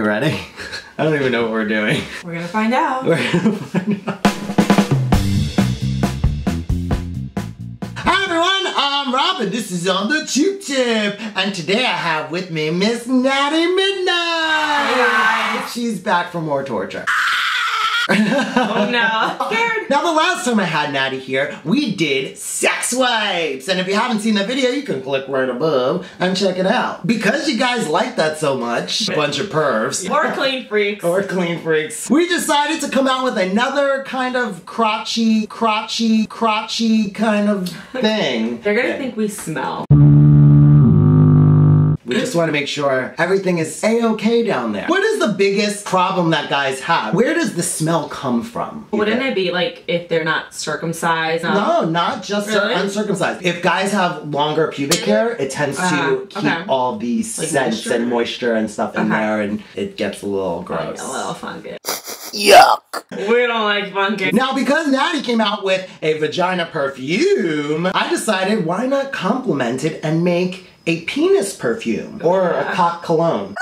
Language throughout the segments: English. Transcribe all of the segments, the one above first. We ready? I don't even know what we're doing. We're gonna find out. We're gonna find out. Hi everyone, I'm Robin. This is On The Cheap Tip. And today I have with me Miss Natty Midnight. Hi guys. She's back for more torture. Oh no, I'm scared. Now the last time I had Natty here, we did sex wipes. And if you haven't seen that video, you can click right above and check it out. Because you guys like that so much, bunch of pervs. Or clean freaks. Or clean freaks. We decided to come out with another kind of crotchy kind of thing. They're gonna think we smell. We just want to make sure everything is a-okay down there. What is the biggest problem that guys have? Where does the smell come from? Wouldn't it be like if they're not circumcised? No, not just really? Uncircumcised. If guys have longer pubic hair, it tends to keep all the scents and moisture and stuff in there, and it gets a little gross. Like a little fungus. Yuck. We don't like funky. Now, because Natty came out with a vagina perfume, I decided why not compliment it and make a penis perfume or a cock cologne.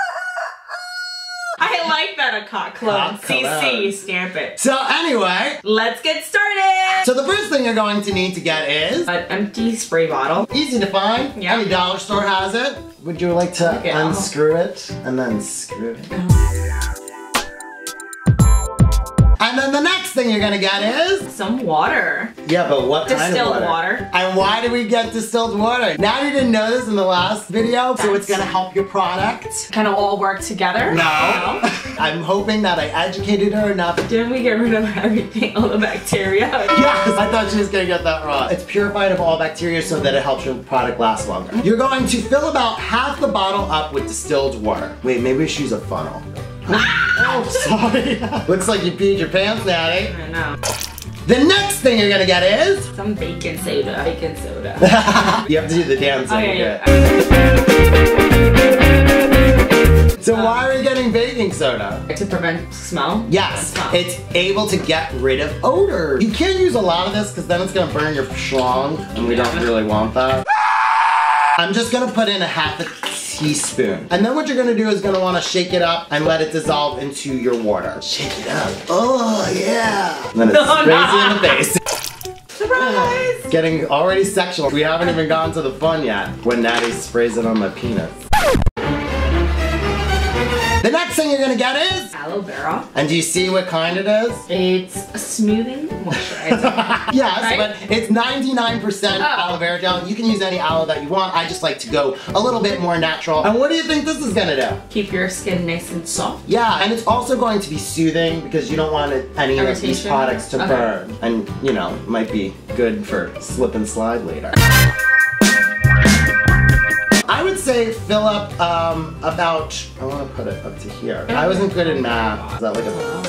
I like that, a cock cologne. CC, stamp it. So anyway, let's get started. So the first thing you're going to need to get is an empty spray bottle. Easy to find. Yeah. Any dollar store has it. Would you like to unscrew it and then screw it? And then the next thing you're gonna get is some water. Yeah, but what kind of water? Distilled water. And why do we get distilled water? Natty didn't know this in the last video, so it's gonna help your product. Kind of all work together. No. I'm hoping that I educated her enough. Didn't we get rid of everything, all the bacteria? Yes, I thought she was gonna get that wrong. It's purified of all bacteria so that it helps your product last longer. You're going to fill about half the bottle up with distilled water. Wait, maybe we should use a funnel. Oh, sorry. Looks like you peed your pants, Natty. I know. The next thing you're gonna get is some baking soda. Baking soda. You have to do the dance. So why are we getting baking soda? To prevent smell? Yes. Smell. It's able to get rid of odor. You can't use a lot of this because then it's gonna burn your schlong, and we don't really want that. I'm just gonna put in a half a teaspoon. And then what you're gonna do is gonna wanna shake it up and let it dissolve into your water. Shake it up. Oh, yeah. And then it's crazy in the face. Surprise! Getting already sexual. We haven't even gotten to the fun yet when Natty sprays it on my penis. The next thing you're gonna get is aloe vera. And do you see what kind it is? It's a smoothing moisturizer. Yes, right? But it's 99% aloe vera gel. You can use any aloe that you want. I just like to go a little bit more natural. And what do you think this is gonna do? Keep your skin nice and soft. Yeah, and it's also going to be soothing because you don't want any of these products to burn. And you know, might be good for slip and slide later. I would say fill up about, I want to put it up to here. I wasn't good in math. Is that like a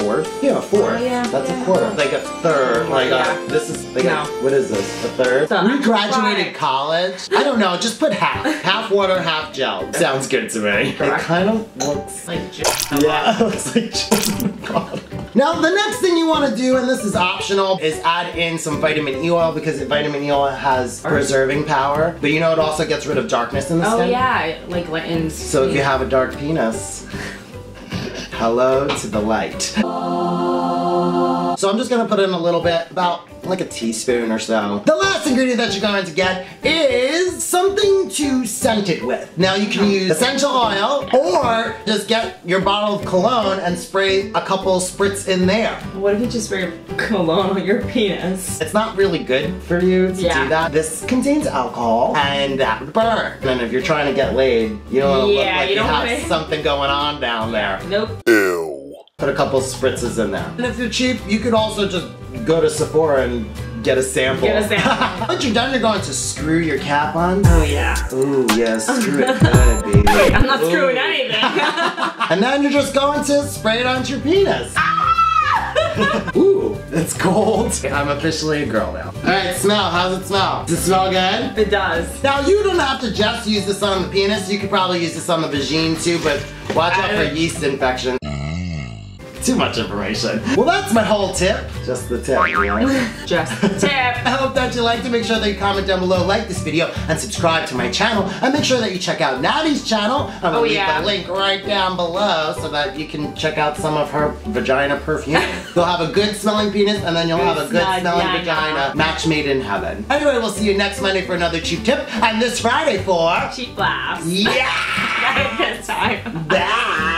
fourth? Yeah, a fourth. Oh, yeah, that's a quarter. Like a third. Like a, this is, like a, what is this? A third? So we graduated college. I don't know, just put half. Half water, half gel. Sounds good to me. Correct. It kind of looks like gel. Yeah, it looks like gel. God. Now, the next thing you want to do, and this is optional, is add in some vitamin E oil because vitamin E oil has preserving power. But you know, it also gets rid of darkness in the skin. Oh yeah, it like lightens. So if you have a dark penis, hello to the light. So I'm just going to put in a little bit, about like a teaspoon or so. The last ingredient that you're going to get is something to scent it with. Now you can use essential oil or just get your bottle of cologne and spray a couple spritz in there. What if you just spray cologne on your penis? It's not really good for you to do that. This contains alcohol and that would burn. And if you're trying to get laid, you don't want to look like you have something going on down there. Nope. Ew. Put a couple spritzes in there. And if you're cheap, you could also just go to Sephora and get a sample. Get a sample. Once you're done, you're going to screw your cap on. Oh, yeah. Ooh, yeah, screw it good, baby. I'm not screwing anything. And then you're just going to spray it onto your penis. Ah! Ooh, it's cold. I'm officially a girl now. All right, smell. How's it smell? Does it smell good? It does. Now, you don't have to just use this on the penis. You could probably use this on the vagine, too, but watch out for yeast infection. Too much information. Well, that's my whole tip. Just the tip, you know? Just the tip. I hope that you liked it. Make sure that you comment down below, like this video, and subscribe to my channel. And make sure that you check out Natty's channel. I'm gonna leave the link right down below so that you can check out some of her vagina perfume. You'll have a good smelling penis, and then you'll have a good smelling vagina. Match made in heaven. Anyway, we'll see you next Monday for another cheap tip, and this Friday for cheap laughs. Yeah. Good time. Bye.